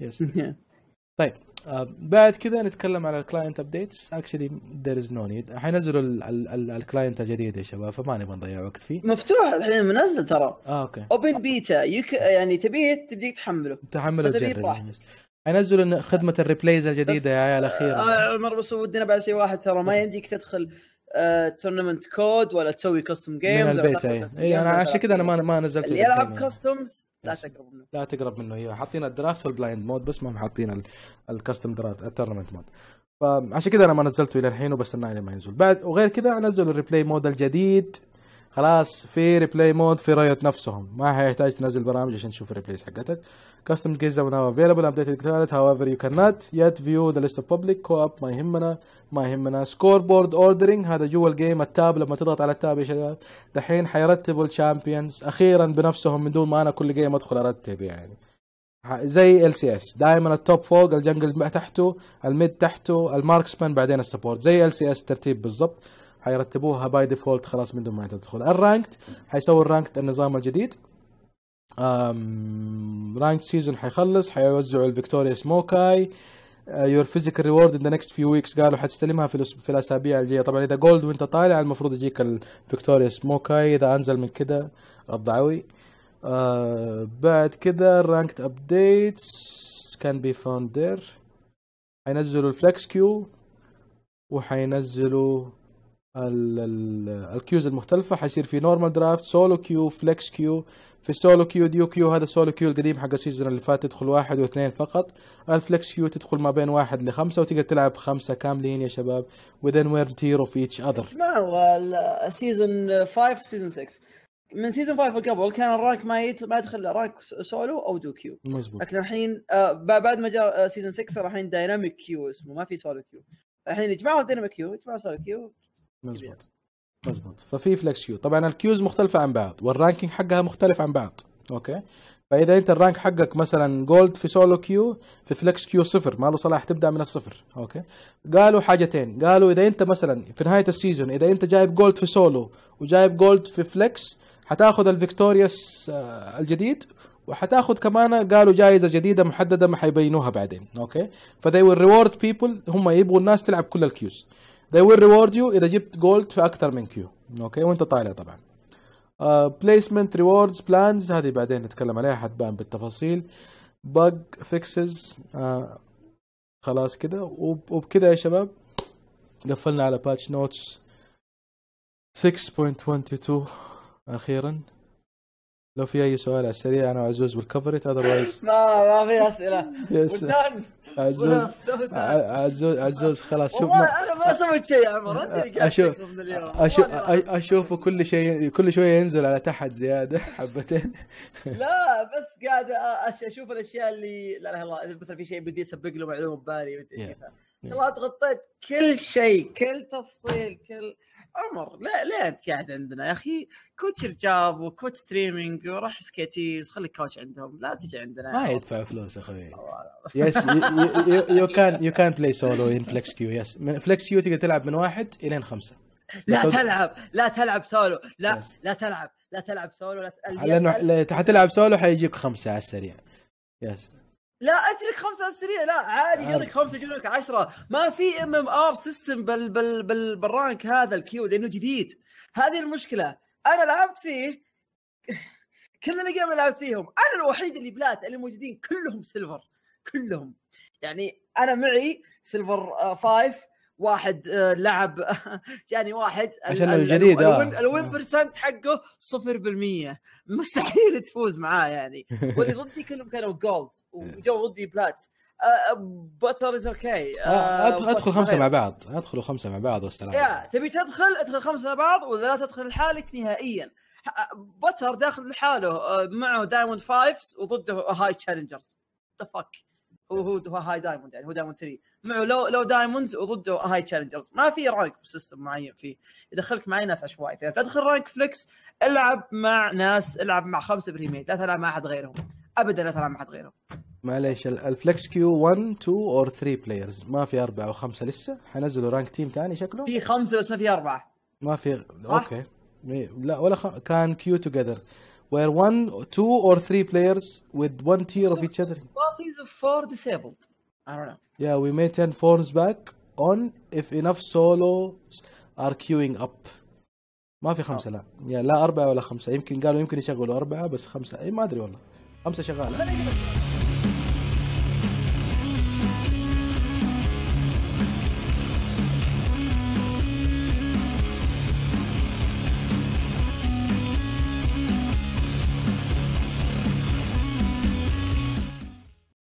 يس. طيب بعد كذا نتكلم على الكلاينت ابديتس. اكشلي ذير از نو نيد، حينزلوا الكلاينت الجديد يا شباب، فما نبغى نضيع وقت فيه. مفتوح الحين منزل ترى. اوكي اوبن بيتا، يعني تبي تحمله وتجربه. حينزلوا خدمه الريبلايز الجديده يا عيال اخيرا. مره بس ودينا بعد شيء واحد ترى، ما يمديك تدخل تورنمنت كود ولا تسوي كاستم جيمز من البيت. اي انا عشان كذا انا ما نزلت اللي يلعب كاستمز لا تقرب منه، لا تقرب منه. هي حاطين الدرافت والبلايند مود بس ما حاطين الكاستم درافت التورنمنت مود، فعشان كذا انا ما نزلته الى الحين وبستنى لما ينزل. بعد وغير كذا نزلوا الريبلاي مود الجديد، خلاص في ريبلاي مود في رايوت نفسهم، ما هيحتاج تنزل برامج عشان تشوف الريبلايز حقتك. كاستم جيمز ناو افيلبل ابديت الثالث، هاويفر يو كان نوت يت فيو ذا ليست اوف بابليك كوب. ما يهمنا سكور بورد اوردرنج، هذا جوا الجيم التاب، لما تضغط على التاب يا شباب دحين حيرتبوا الشامبيونز اخيرا بنفسهم من دون ما انا كل جيم ادخل ارتب، يعني زي ال سي اس دائما التوب فوق، الجنجل تحته، الميد تحته، الماركسمان، بعدين السبورت، زي ال سي اس ترتيب بالضبط. حيرتبوها باي ديفولت خلاص من دون ما تدخل. الرانكت حيسوي الرانكت النظام الجديد، رانكت سيزون حيخلص، حيوزعوا الفيكتوريا سموكاي. يور فيزيكال ريورد ان ذا نكست فيو ويكس، قالوا حتستلمها في الاسابيع الجايه. طبعا اذا جولد وانت طالع المفروض يجيك الفيكتوريا سموكاي، اذا انزل من كده الضعوي. بعد كده الرانكت ابديتس كان بي فاوند ذير. حينزلوا الفلكس كيو، وحينزلوا الكيوز المختلفة. حيصير في نورمال درافت، سولو كيو، فليكس كيو. في السولو كيو ديو كيو، هذا سولو كيو القديم حق السيزون اللي فات، تدخل 1 و2 فقط. الفليكس كيو تدخل ما بين 1 ل5 وتقدر تلعب 5 كاملين يا شباب، وذن وير تيرو في ايتش اذر. ما هو السيزون 5 سيزون 6، من سيزون 5 قبل كان الرانك ما يدخل رانك سولو او ديو كيو مزبوط. لكن الحين بعد ما جاء سيزون 6 راح الحين دايناميك كيو اسمه، ما في سولو كيو الحين، يجمعوا دايناميك كيو يجمعوا سولو كيو مزبوط. ففي فلكس كيو، طبعا الكيوز مختلفه عن بعض والرانكينج حقها مختلف عن بعض. اوكي، فاذا انت الرانك حقك مثلا جولد في سولو كيو، في فلكس كيو صفر، ما له صلاح تبدا من الصفر. اوكي، قالوا حاجتين، قالوا اذا انت مثلا في نهايه السيزون اذا انت جايب جولد في سولو وجايب جولد في فلكس حتاخذ الفيكتوريوس الجديد، وحتاخذ كمان قالوا جائزه جديده محدده ما حيبينوها بعدين. اوكي، فذي ويل ريورد بيبل، هم يبغوا الناس تلعب كل الكيوز. They will reward you إذا جبت جولد في أكثر من كيو، أوكي، وأنت طالع طبعاً. placement rewards plans هذه بعدين نتكلم عليها، حتبان بالتفاصيل. bug fixes خلاص كده، وبكده يا شباب قفلنا على patch notes 6.22 أخيراً. لو في أي سؤال على السريع أنا وعزوز والكفرت، otherwise ما في أسئلة. عزوز خلاص، شوف انا ما سويت شيء يا عمر، انت اللي قاعد تكلمنا اليوم. اشوفه كل شويه ينزل على تحت زياده حبتين. لا بس قاعد اشوف الاشياء اللي لا اله الا الله، مثلا في شيء بدي اسبق له معلومه ببالي ان شاء الله تغطيت كل شيء، كل تفصيل، كل عمر. لا انت قاعد عندنا يا اخي، كوتش رجاب وكوتش ستريمينج وراح سكيتيز، خليك كوتش عندهم، لا تجي عندنا ما يدفع فلوس يا اخوي. يس، يو كان بلاي سولو ان فليكس كيو. يس، فليكس كيو تقدر تلعب من 1 إلى 5. لا تلعب سولو، لا تلعب سولو، لانه حتلعب سولو حيجيك 5 على السريع. يس، لا ادرك 5 على السريع، لا عادي يجيك 5 يجيك 10. ما في MMR سيستم بالرانك هذا الكيو لانه جديد، هذه المشكله. انا لعبت فيه كل الجيم اللي لعبت فيهم انا الوحيد اللي بلات، اللي موجودين كلهم سيلفر، كلهم يعني. انا معي سيلفر 5، واحد لعب يعني واحد عشان الجديد الوين برسنت حقه 0%، مستحيل تفوز معاه يعني. واللي ضدي كلهم كانوا جولد، وجو ضدي بلاتس. باتر از اوكي، ادخلوا خمسه مع بعض والسلام. يا تبي ادخل 5 مع بعض، ولا لا تدخل لحالك نهائيا. باتر داخل لحاله، معه دايموند 5 وضده هاي تشالنجرز. ذا فك، هو هاي دايموند، يعني هو دايموند 3، معه لو دايموندز وضده هاي تشالنجرز. ما في رانك سيستم معين فيه، يدخلك معي ناس عشوائي. فاذا تدخل رانك فليكس العب مع ناس، العب مع 5 بريميت، لا تلعب مع احد غيرهم ابدا، لا تلعب مع احد غيرهم. معليش، الفليكس كيو 1، 2 أو 3 بلايرز، ما في 4 و5 لسه. حنزلوا رانك تيم ثاني شكله، في 5 بس ما في 4، ما في. اوكي، لا ولا كان كيو توجذر where 1, 2, or 3 players with 1 tier of each other. What is 4 disabled? I don't know. Yeah, we may turn phones back on if enough solos are queuing up. ما في 5 لا يعني لا 4 ولا 5. يمكن قالوا يمكن يشغلوا 4 بس 5 ما ادري والله. 5 شغاله.